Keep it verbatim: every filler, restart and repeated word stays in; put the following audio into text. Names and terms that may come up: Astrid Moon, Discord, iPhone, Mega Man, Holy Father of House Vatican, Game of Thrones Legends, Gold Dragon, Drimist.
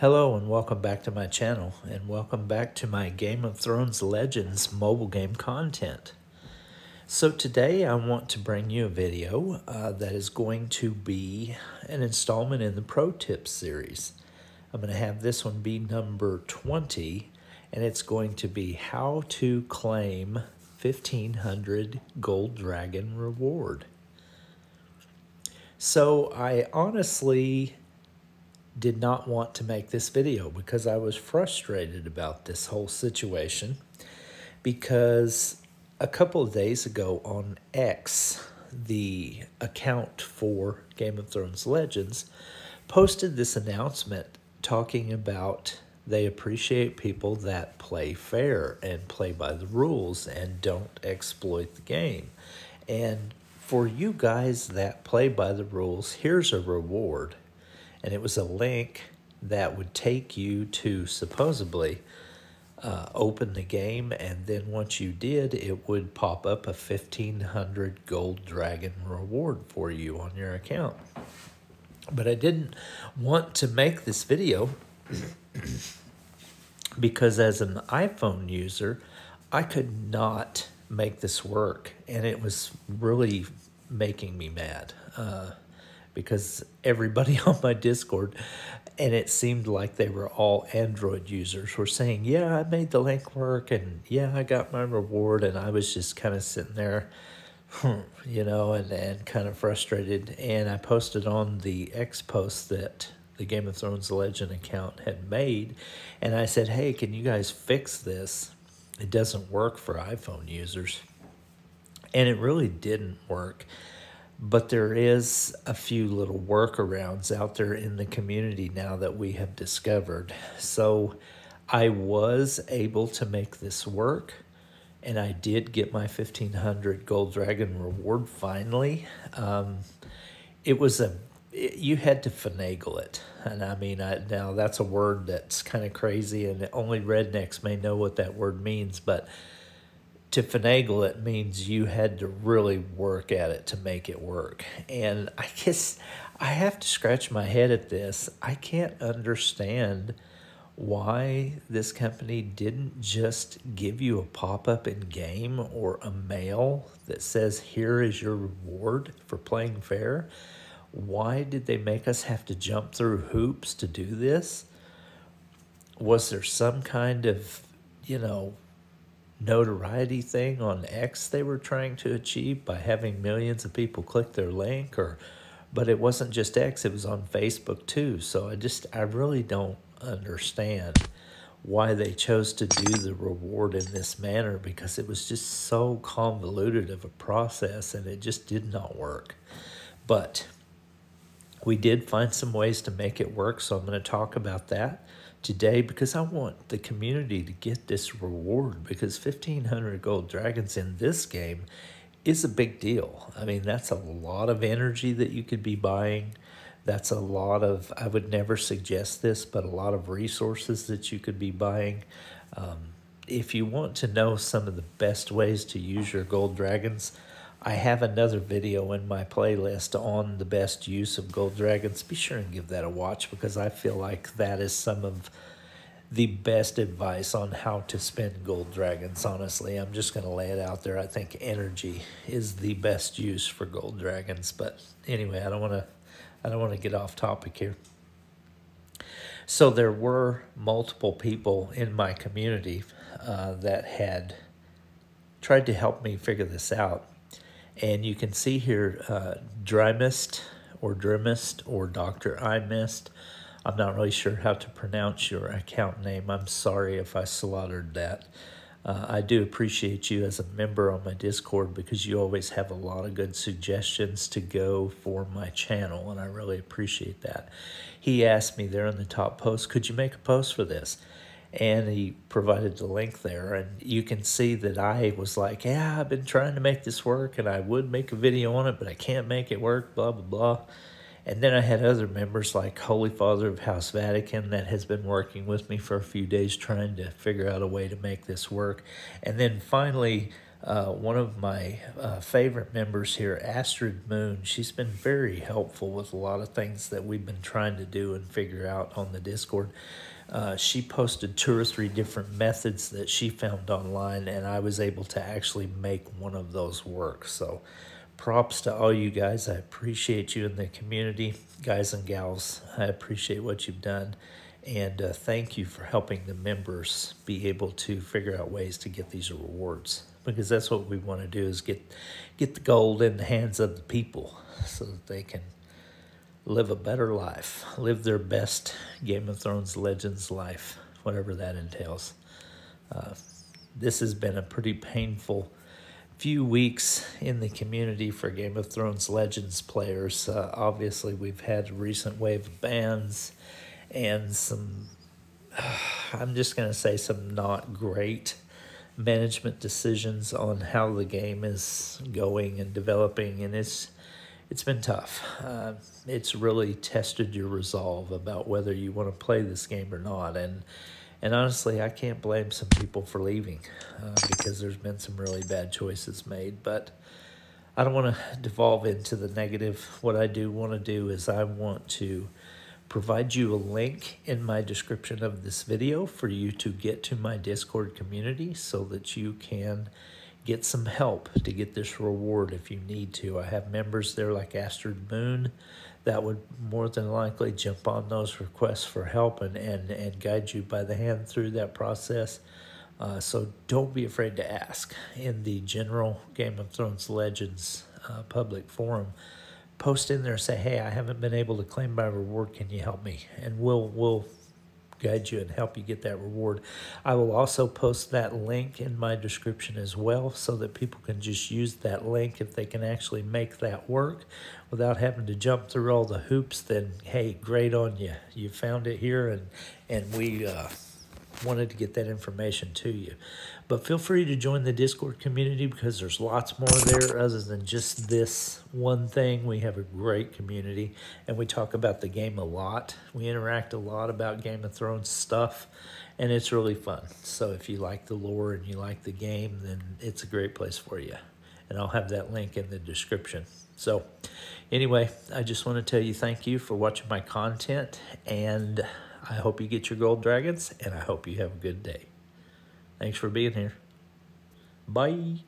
Hello and welcome back to my channel, and welcome back to my Game of Thrones Legends mobile game content. So today I want to bring you a video uh, that is going to be an installment in the Pro Tips series. I'm going to have this one be number twenty, and it's going to be how to claim fifteen hundred Gold Dragon reward. So I honestly did not want to make this video because I was frustrated about this whole situation, because a couple of days ago on X, the account for Game of Thrones Legends posted this announcement talking about they appreciate people that play fair and play by the rules and don't exploit the game. And for you guys that play by the rules, here's a reward. And it was a link that would take you to supposedly uh, open the game, and then once you did, it would pop up a fifteen hundred Gold Dragon reward for you on your account. But I didn't want to make this video because as an iPhone user, I could not make this work, and it was really making me mad. Uh, because everybody on my Discord, and it seemed like they were all Android users, were saying, yeah, I made the link work, and yeah, I got my reward, and I was just kind of sitting there, you know, and, and kind of frustrated. And I posted on the X post that the Game of Thrones Legend account had made, and I said, hey, can you guys fix this? It doesn't work for iPhone users. And it really didn't work. But there is a few little workarounds out there in the community now that we have discovered. So I was able to make this work, and I did get my fifteen hundred Gold Dragon reward finally. Um, it was a, it, you had to finagle it. And I mean, I, now that's a word that's kind of crazy, and only rednecks may know what that word means, but to finagle it means you had to really work at it to make it work. And I guess I have to scratch my head at this. I can't understand why this company didn't just give you a pop-up in-game or a mail that says, here is your reward for playing fair. Why did they make us have to jump through hoops to do this? Was there some kind of, you know, notoriety thing on X they were trying to achieve by having millions of people click their link? Or but it wasn't just X, it was on Facebook too. So I just I really don't understand why they chose to do the reward in this manner, because it was just so convoluted of a process, and it just did not work. But we did find some ways to make it work, so I'm going to talk about that today, because I want the community to get this reward, because fifteen hundred Gold Dragons in this game is a big deal. I mean, that's a lot of energy that you could be buying. That's a lot of, I would never suggest this, but a lot of resources that you could be buying. Um, if you want to know some of the best ways to use your Gold Dragons, I have another video in my playlist on the best use of Gold Dragons. Be sure and give that a watch, because I feel like that is some of the best advice on how to spend Gold Dragons, honestly. I'm just going to lay it out there. I think energy is the best use for Gold Dragons. But anyway, I don't want to I don't want to get off topic here. So there were multiple people in my community uh, that had tried to help me figure this out. And you can see here, uh, Drimist or Drimist or Doctor iMist. I'm not really sure how to pronounce your account name. I'm sorry if I slaughtered that. Uh, I do appreciate you as a member on my Discord, because you always have a lot of good suggestions to go for my channel, and I really appreciate that. He asked me there in the top post, could you make a post for this? And he provided the link there, and you can see that I was like, yeah, I've been trying to make this work, and I would make a video on it, but I can't make it work, blah, blah, blah. And then I had other members like Holy Father of House Vatican that has been working with me for a few days trying to figure out a way to make this work. And then finally, Uh, one of my uh, favorite members here, Astrid Moon, she's been very helpful with a lot of things that we've been trying to do and figure out on the Discord. Uh, she posted two or three different methods that she found online, and I was able to actually make one of those work. So props to all you guys. I appreciate you in the community, guys and gals. I appreciate what you've done. And uh, thank you for helping the members be able to figure out ways to get these rewards, because that's what we want to do, is get get the gold in the hands of the people so that they can live a better life, live their best Game of Thrones Legends life, whatever that entails. Uh, this has been a pretty painful few weeks in the community for Game of Thrones Legends players. Uh, obviously, we've had a recent wave of bans and some, I'm just going to say some not great management decisions on how the game is going and developing, and it's it's been tough. Uh, it's really tested your resolve about whether you want to play this game or not, and and honestly, I can't blame some people for leaving uh, because there's been some really bad choices made, but I don't want to devolve into the negative. What I do want to do is I want to provide you a link in my description of this video for you to get to my Discord community so that you can get some help to get this reward if you need to. I have members there like Astrid Moon that would more than likely jump on those requests for help and, and, and guide you by the hand through that process. Uh, so don't be afraid to ask in the general Game of Thrones Legends uh, public forum. Post in there, say, hey, I haven't been able to claim my reward. Can you help me? And we'll we'll guide you and help you get that reward. I will also post that link in my description as well so that people can just use that link. If they can actually make that work without having to jump through all the hoops, then, hey, great on you. You found it here, and, and we... Uh, wanted to get that information to you. But feel free to join the Discord community, because there's lots more there other than just this one thing. We have a great community, and we talk about the game a lot. We interact a lot about Game of Thrones stuff, and it's really fun. So if you like the lore and you like the game, then it's a great place for you. And I'll have that link in the description. So anyway, I just want to tell you thank you for watching my content, and I hope you get your gold dragons, and I hope you have a good day. Thanks for being here. Bye.